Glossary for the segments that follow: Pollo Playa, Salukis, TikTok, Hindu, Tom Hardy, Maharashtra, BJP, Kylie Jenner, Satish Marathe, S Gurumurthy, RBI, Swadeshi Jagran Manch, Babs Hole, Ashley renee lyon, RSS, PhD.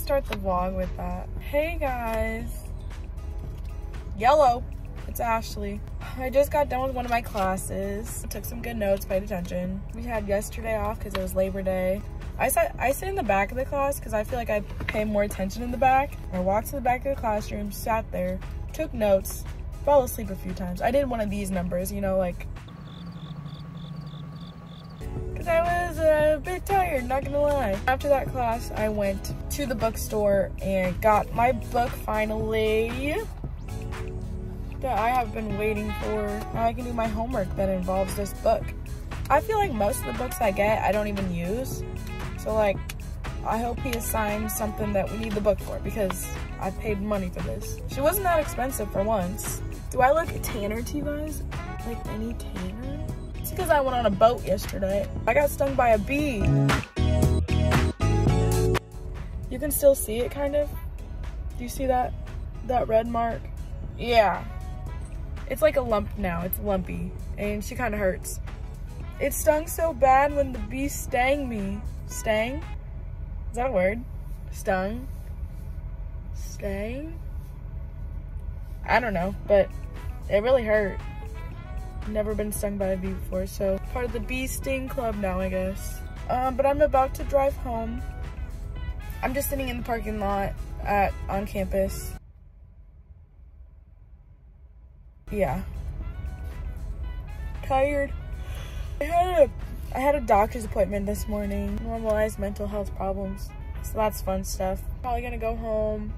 just start the vlog with that. Hey guys. Yellow. It's Ashley. I just got done with one of my classes. I took some good notes, paid attention. We had yesterday off because it was Labor Day. I sit in the back of the class because I feel like I pay more attention in the back. I walked to the back of the classroom, sat there, took notes, fell asleep a few times. I did one of these numbers, you know, like, because I was a bit tired, not gonna lie. After that class, I went to the bookstore and got my book finally that I have been waiting for. Now I can do my homework that involves this book. I feel like most of the books I get, I don't even use. So like, I hope he assigns something that we need the book for because I paid money for this. She wasn't that expensive for once. Do I look tanner to you guys? Like any tanner? It's because I went on a boat yesterday. I got stung by a bee. You can still see it kind of. Do you see that red mark? Yeah. It's like a lump now, it's lumpy, and she kind of hurts. It stung so bad when the bee stung me. Stang? Is that a word? Stung? Stang? I don't know, but it really hurt. Never been stung by a bee before, so part of the bee sting club now, I guess. But I'm about to drive home. I'm just sitting in the parking lot on campus. Yeah. Tired. I had a doctor's appointment this morning. Normalized mental health problems. So that's fun stuff. Probably gonna go home,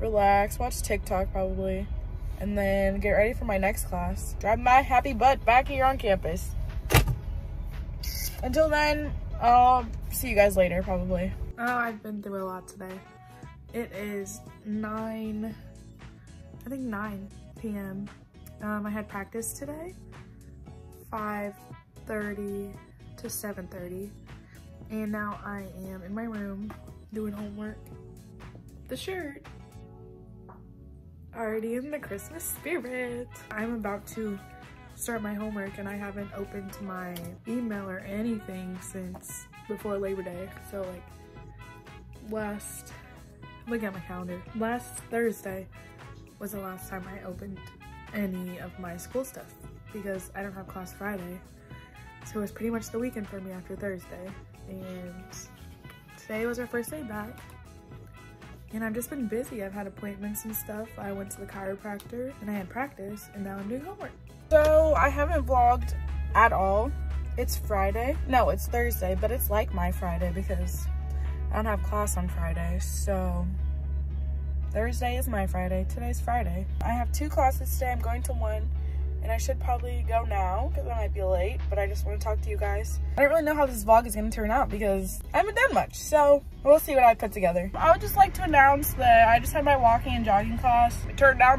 relax, watch TikTok probably, and then get ready for my next class. Drive my happy butt back here on campus. Until then, I'll see you guys later probably. Oh, I've been through a lot today. It is 9 p.m. I had practice today, 5:30 to 7:30, and now I am in my room doing homework. The shirt, already in the Christmas spirit. I'm about to start my homework and I haven't opened my email or anything since before Labor Day, so like look at my calendar, last Thursday was the last time I opened any of my school stuff because I don't have class Friday. So it was pretty much the weekend for me after Thursday. And today was our first day back. And I've just been busy. I've had appointments and stuff. I went to the chiropractor and I had practice and now I'm doing homework. So I haven't vlogged at all. It's Friday. No, it's Thursday, but it's like my Friday because I don't have class on Friday, so Thursday is my Friday. Today's Friday. I have two classes today. I'm going to one, and I should probably go now because I might be late, but I just want to talk to you guys. I don't really know how this vlog is going to turn out because I haven't done much, so we'll see what I put together. I would just like to announce that I just had my walking and jogging class. It turned out,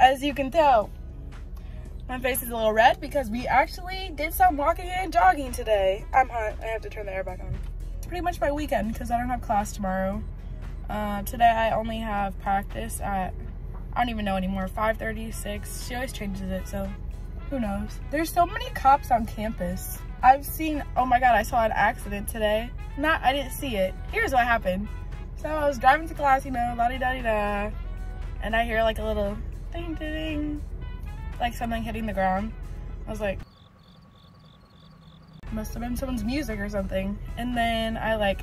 as you can tell, my face is a little red because we actually did some walking and jogging today. I'm hot. I have to turn the air back on. It's pretty much my weekend because I don't have class tomorrow. Today I only have practice at, I don't even know anymore, 5:30, 6. She always changes it, so who knows. There's so many cops on campus. I've seen, oh my god, I saw an accident today. I didn't see it. Here's what happened. So I was driving to class, you know, la-di-da-di-da, and I hear like a little ding-ding, like something hitting the ground. I was like, must have been someone's music or something. And then I like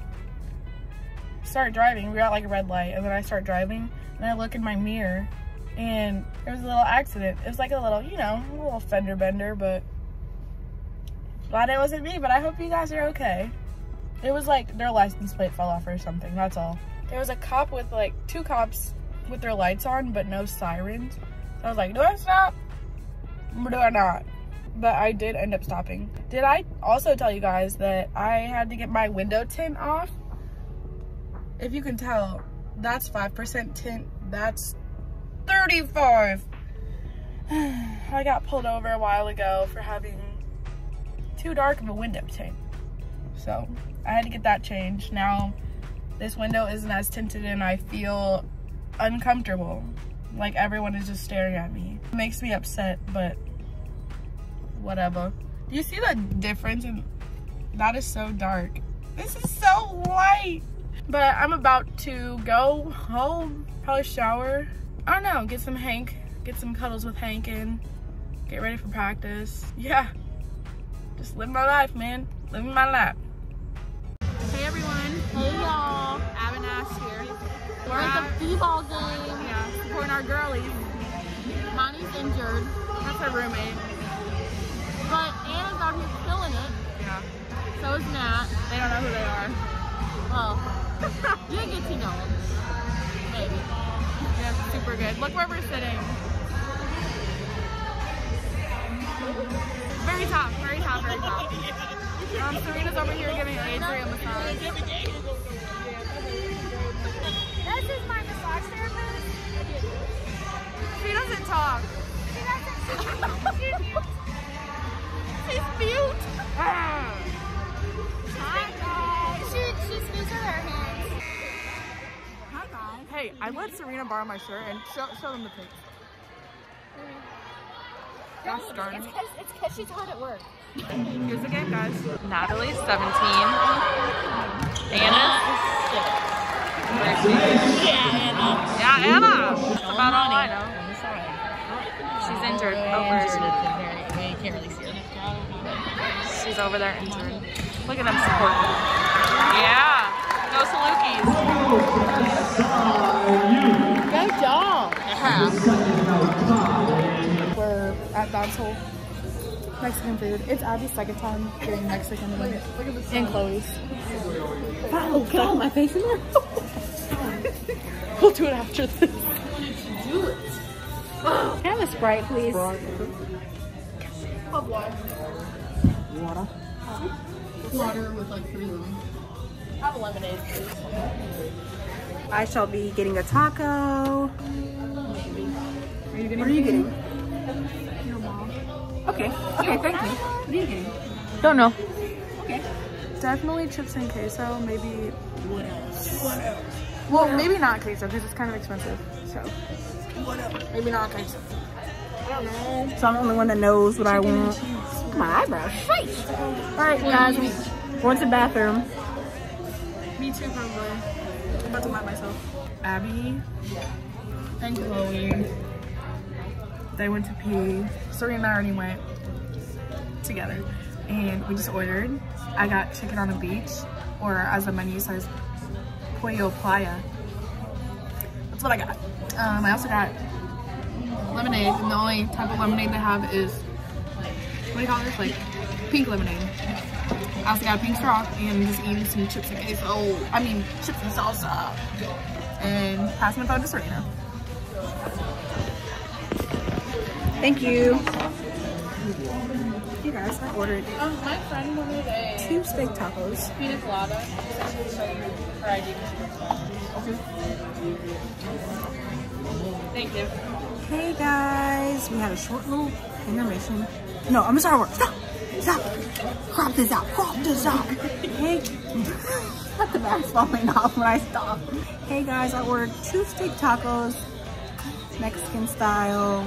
start driving. We got like a red light and then I start driving and I look in my mirror and there was a little accident. It was like a little, you know, a little fender bender, but glad it wasn't me, but I hope you guys are okay. It was like their license plate fell off or something, that's all. There was a cop with like two cops with their lights on but no sirens. So I was like, do I stop or do I not? But I did end up stopping. Did I also tell you guys that I had to get my window tint off? If you can tell, that's 5% tint, that's 35. I got pulled over a while ago for having too dark of a window tint. So I had to get that changed. Now this window isn't as tinted and I feel uncomfortable. Like everyone is just staring at me. It makes me upset, but whatever. Do you see the difference? That is so dark. This is so light. But I'm about to go home, probably shower. I don't know, get some Hank, get some cuddles with Hank and get ready for practice. Yeah, just live my life, man. Living my life. Hey everyone. Hey y'all. Ab and Ash here. We're at the b-ball game. Yeah, supporting our girlies. Connie's injured. That's her roommate. But Anna's out here killing it. Yeah. So is Nat. They don't know who they are. Well, you get to know them. Maybe. Yeah, super good. Look where we're sitting. Very top, very top, very top. Serena's over here giving an A3 on the side. This is my massage therapist. She doesn't talk. She doesn't. She's mute. She's mute. Hi guys. She speaks with her hands. Hi guys. Hey, I let Serena borrow my shirt and show them the pics. It's because she's hard at work. Here's the game, guys. Natalie's 17. Anna's 6. Yeah, Anna. Yeah, Anna. That's about all I know. She's injured. You can't really see her. She's over there injured. Look at them supporting. Yeah. Go Salukis. Go y'all. At Babs Hole, Mexican food. It's Abby's second time getting Mexican food. Look at and Chloe's. Wow, can I hold my face in there? We'll do it after this. Do it. Can I have a Sprite, please? Hot water. Water? Water with like 3 lemons. I have a lemonade, please. I shall be getting a taco. Maybe. What are you getting? Okay, thank you. What are you getting? Don't know. Okay. Definitely chips and queso, maybe. What else? Well, maybe not queso because it's kind of expensive. So. What else? Maybe not queso. I don't know. So I'm the only one that knows what I want. My eyebrows straight. Alright guys, we went to the bathroom. Me too, probably. I'm about to lie myself. Abby and Chloe. They went to pee. Serena and I already went together. And we just ordered. I got chicken on the beach, or as the menu says, Pollo Playa. That's what I got. I also got lemonade, and the only type of lemonade they have is, what do you call this? Like pink lemonade. I also got a pink straw and just eating some chips and queso. Oh, I mean chips and salsa. And passing the phone to Serena. Thank you. You guys, I ordered my friend ordered a 2 steak tacos. Pina colada. Thank you. Hey guys, we had a short little intermission. No, I'm sorry. Stop. Crop this out. Hey, let the back's falling off when I stop. Hey guys, I ordered 2 steak tacos, Mexican style.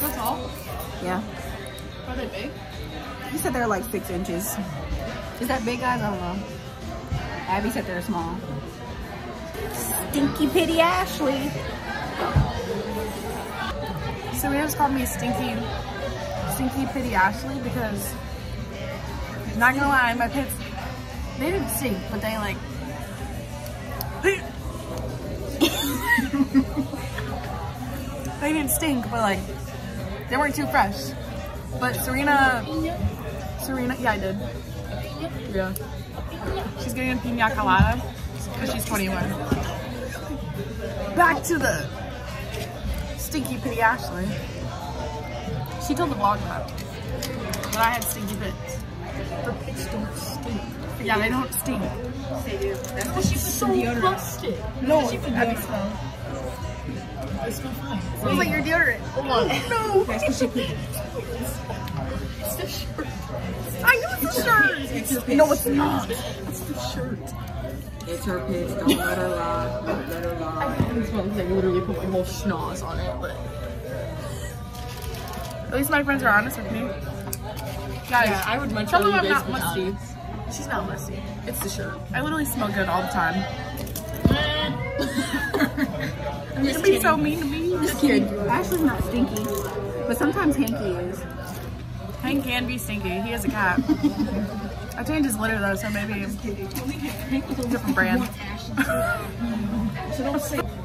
That's all? Yeah. Are they big? You said they're like 6 inches. Is that big, guys? I don't know. Abby said they're small. Stinky Pity Ashley. So we just called me Stinky Pity Ashley because, not gonna lie, my pits, they didn't stink, but they like. They didn't stink, but like. They weren't too fresh, but Serena, yeah I did. Yeah, she's getting a pina colada because she's 21. Back to the Stinky Pity Ashley. She told the vlog about that I had stinky pits. The pits don't stink. Yeah, they don't stink. They do. That's what she was so busted. No, she it smells fine. Smells like your deodorant. Hold on. No. It's the shirt. I know it's the shirt. It's no, it's not. It's the shirt. It's her piss. Don't let her lie. Don't let her lie. It smells like I literally put my whole schnoz on it. But at least my friends are honest with me. Guys, yeah, I would much rather you guys be honest. She's not musty. It's the shirt. I literally smell good all the time. You're being so mean to me. I'm just kidding. Ashley's not stinky, but sometimes Hanky is. Hank can be stinky. He is a cat. I changed his litter though, so maybe different brand.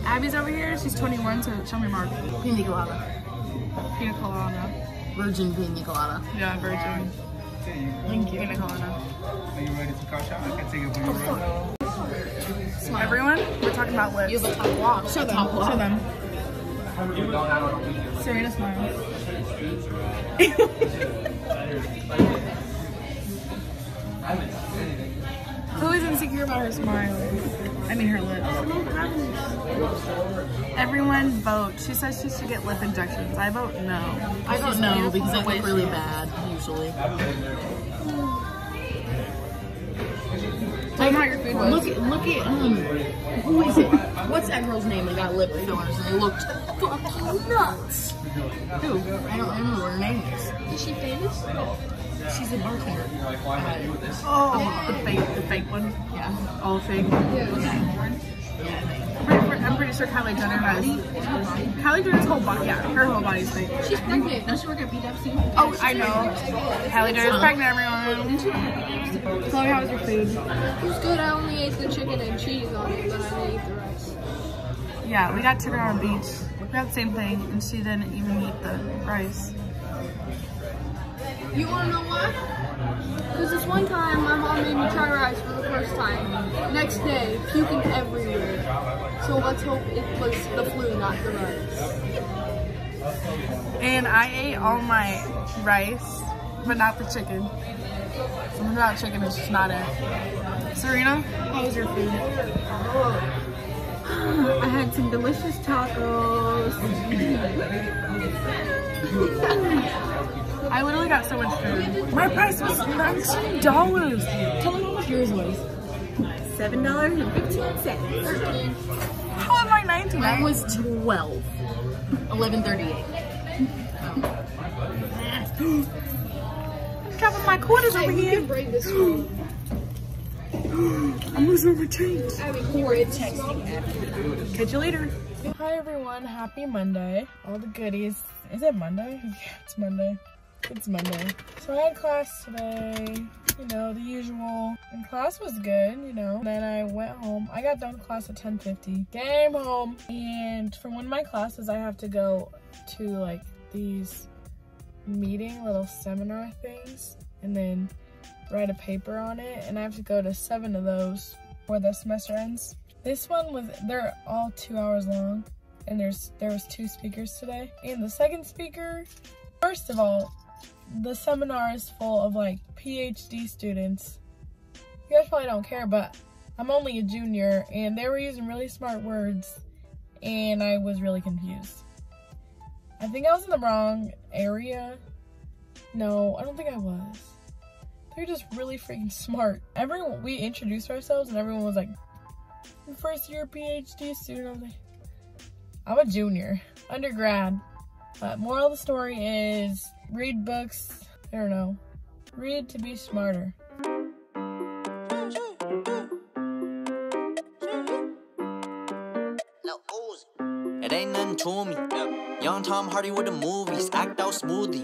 Abby's over here. She's 21, so show me Mark. Pina colada. Pina colada. Virgin pina colada. Yeah, virgin. Thank you. Pina colada. Are you ready to cash out? I can take it from you. Everyone, we're talking about lips. You have a top lock. Show them. Show them. Serena smiles. Chloe's insecure about her smile. I mean her lips. Everyone vote. She says she should get lip injections. I vote no. I vote no because I look really bad usually. Tell me how your food was. Look at who is it? What's that girl's name that got lip fillers and they looked fucking nuts? Who? I don't remember what her name is. Is she famous? She's a bartender. Oh, the fake one. Yeah. All fake. Yeah. I'm pretty sure Kylie Jenner has. Kylie Jenner's whole body. Yeah, her whole body's fake. She's pregnant. Now she works at BW. Oh, I know. Kylie Jenner's pregnant, everyone. Chloe, how was your food? It was good. I only ate the chicken and cheese on it, but I didn't eat the rice. Yeah, we got chicken on the beach. We got the same thing, and she didn't even eat the rice. You want to know why? Because this one time my mom made me try rice for the first time. Next day, puking everywhere. So let's hope it was the flu, not the rice. And I ate all my rice, but not the chicken. Something about chicken is just not it. Serena, how was your food? I had some delicious tacos. I literally got so much food. My price was $19. Tell me how much yours was. $7.15. 13. How was my 19? Mine was 12. 11:38. I'm dropping my quarters over here. I'm losing my change. I mean, you were texting after. Catch you later. Hi everyone. Happy Monday. All the goodies. Is it Monday? Yeah, it's Monday. It's Monday. So I had class today, you know, the usual. And class was good, you know. Then I went home. I got done with class at 10:50. Came home. And from one of my classes, I have to go to like these meeting little seminar things and then write a paper on it. And I have to go to 7 of those before the semester ends. This one was, they're all 2 hours long. And there was 2 speakers today. And the second speaker, first of all, the seminar is full of like PhD students. You guys probably don't care, but I'm only a junior and they were using really smart words and I was really confused. I think I was in the wrong area. No, I don't think I was. They're just really freaking smart. Everyone, we introduced ourselves and everyone was like, first year PhD student. I was like, I'm a junior, undergrad. But moral of the story is, read books, I don't know, read to be smarter. It ain't nothing to me, young Tom Hardy with the movies, act out smoothly.